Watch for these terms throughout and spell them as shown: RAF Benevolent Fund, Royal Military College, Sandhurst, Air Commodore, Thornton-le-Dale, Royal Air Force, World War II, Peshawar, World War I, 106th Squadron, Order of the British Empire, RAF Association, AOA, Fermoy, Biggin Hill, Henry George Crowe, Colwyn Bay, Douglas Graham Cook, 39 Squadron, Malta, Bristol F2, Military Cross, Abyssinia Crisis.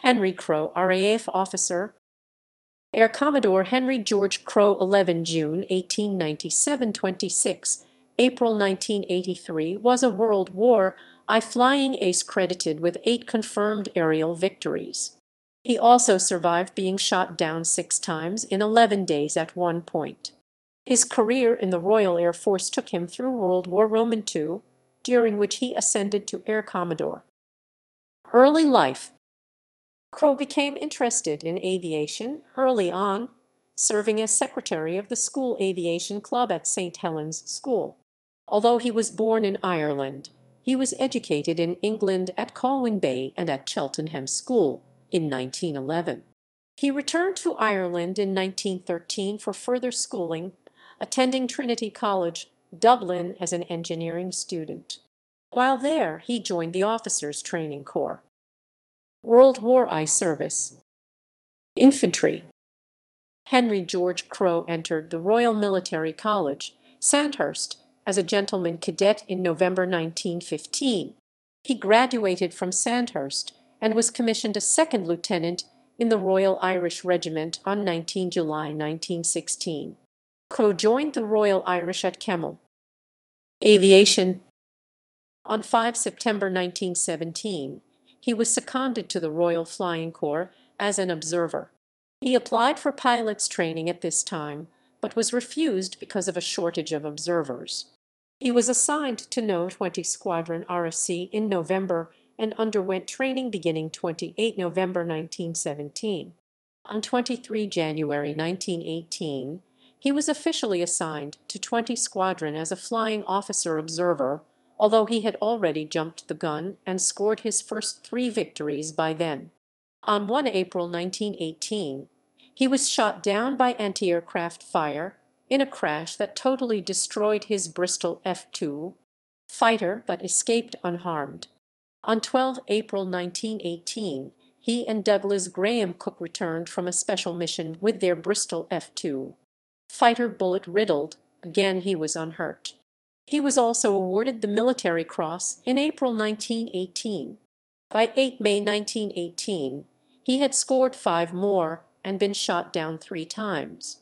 Henry Crowe, RAF officer. Air Commodore Henry George Crowe, 11 June 1897, 26 April 1983, was a World War I flying ace credited with 8 confirmed aerial victories. He also survived being shot down 6 times in 11 days at one point. His career in the Royal Air Force took him through World War II, during which he ascended to Air Commodore. Early life. Crowe became interested in aviation early on, serving as secretary of the school aviation club at St. Helen's School. Although he was born in Ireland, he was educated in England at Colwyn Bay and at Cheltenham School in 1911. He returned to Ireland in 1913 for further schooling, attending Trinity College, Dublin as an engineering student. While there, he joined the Officers' Training Corps. World War I service. Infantry. Henry George Crowe entered the Royal Military College, Sandhurst, as a gentleman cadet in November 1915. He graduated from Sandhurst and was commissioned a second lieutenant in the Royal Irish Regiment on 19 July 1916. Crowe joined the Royal Irish at Kemmel. Aviation. On 5 September 1917, he was seconded to the Royal Flying Corps as an observer. He applied for pilot's training at this time, but was refused because of a shortage of observers. He was assigned to No. 20 Squadron RFC in November and underwent training beginning 28 November 1917. On 23 January 1918, he was officially assigned to 20 Squadron as a flying officer observer, although he had already jumped the gun and scored his first 3 victories by then. On 1 April 1918, he was shot down by anti-aircraft fire in a crash that totally destroyed his Bristol F2 fighter but escaped unharmed. On 12 April 1918, he and Douglas Graham Cook returned from a special mission with their Bristol F2 fighter bullet-riddled. Again, he was unhurt. He was also awarded the Military Cross in April 1918. By 8 May 1918, he had scored 5 more and been shot down 3 times.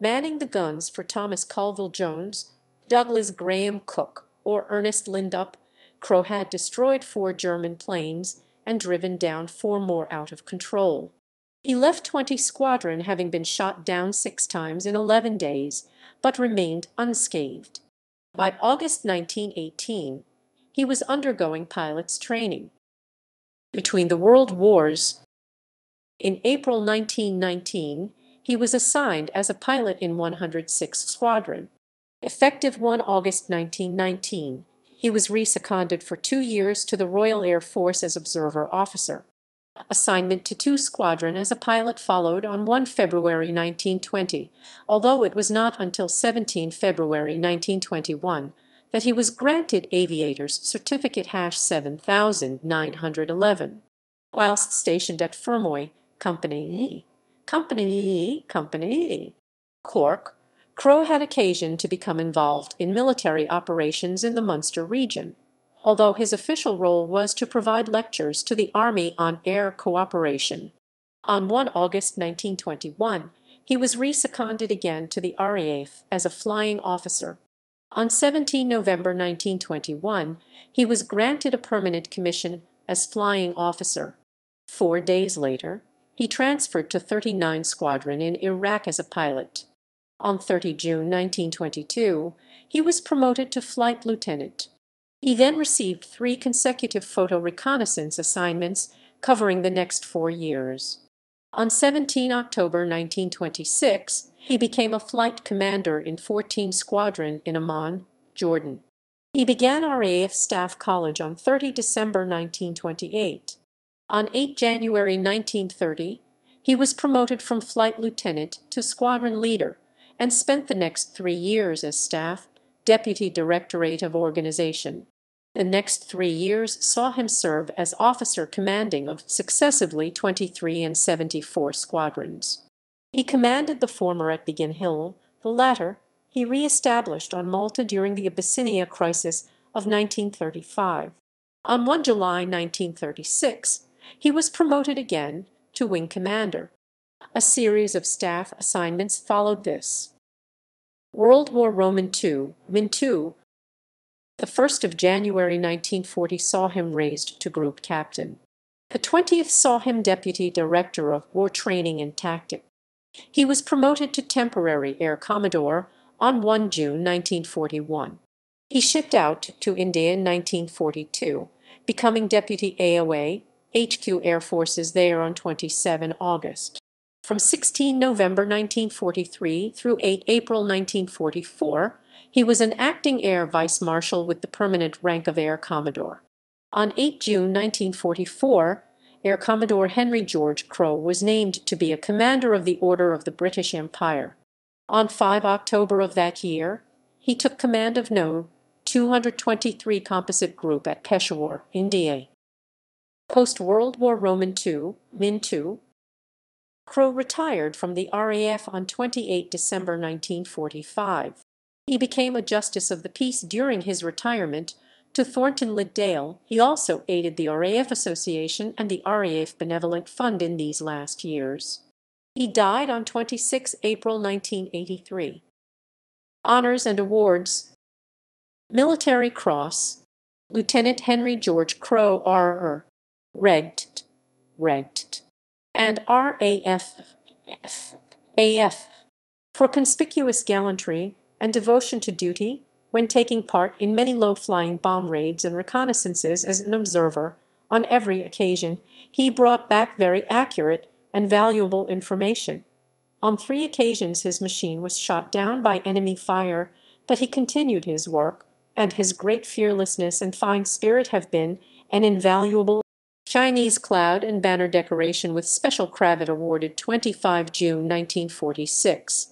Manning the guns for Thomas Colville Jones, Douglas Graham Cook, or Ernest Lindup, Crowe had destroyed 4 German planes and driven down 4 more out of control. He left 20 Squadron having been shot down 6 times in 11 days, but remained unscathed. By August 1918, he was undergoing pilot's training. Between the World Wars, in April 1919, he was assigned as a pilot in 106th Squadron. Effective 1 August 1919, he was re-seconded for 2 years to the Royal Air Force as observer officer. Assignment to 2 Squadron as a pilot followed on 1 February 1920, although it was not until 17 February 1921 that he was granted Aviator's Certificate #7911. Whilst stationed at Fermoy, Company E, Cork, Crowe had occasion to become involved in military operations in the Munster region, although his official role was to provide lectures to the Army on air cooperation. On 1 August 1921, he was re-seconded again to the RAF as a flying officer. On 17 November 1921, he was granted a permanent commission as flying officer. 4 days later, he transferred to 39 Squadron in Iraq as a pilot. On 30 June 1922, he was promoted to flight lieutenant. He then received 3 consecutive photo reconnaissance assignments covering the next 4 years. On 17 October 1926, he became a flight commander in 14 Squadron in Amman, Jordan. He began RAF Staff College on 30 December 1928. On 8 January 1930, he was promoted from flight lieutenant to squadron leader, and spent the next 3 years as staff deputy directorate of organization. The next 3 years saw him serve as officer commanding of successively 23 and 74 squadrons. He commanded the former at Biggin Hill, the latter he re-established on Malta during the Abyssinia Crisis of 1935. On 1 July 1936, he was promoted again to wing commander. A series of staff assignments followed this. World War II, Min II. The 1st of January 1940 saw him raised to group captain. The 20th saw him deputy director of war training and tactics. He was promoted to temporary air commodore on 1 June 1941. He shipped out to India in 1942, becoming deputy AOA, HQ Air Forces there on 27 August. From 16 November 1943 through 8 April 1944, he was an acting Air Vice Marshal with the permanent rank of Air Commodore. On 8 June 1944, Air Commodore Henry George Crowe was named to be a commander of the Order of the British Empire. On 5 October of that year, he took command of No. 223 composite group at Peshawar, India. Post-World War II, Min II. Crowe retired from the RAF on 28 December 1945. He became a Justice of the Peace during his retirement to Thornton-le-Dale. He also aided the RAF Association and the RAF Benevolent Fund in these last years. He died on 26 April 1983. Honours and Awards. Military Cross, Lieutenant Henry George Crowe, R.R. Regt. and RAF for conspicuous gallantry and devotion to duty when taking part in many low-flying bomb raids and reconnaissances as an observer. On every occasion, he brought back very accurate and valuable information. On 3 occasions his machine was shot down by enemy fire, but he continued his work, and his great fearlessness and fine spirit have been an invaluable. Chinese Cloud and Banner Decoration with Special Cravat awarded 25 June 1946.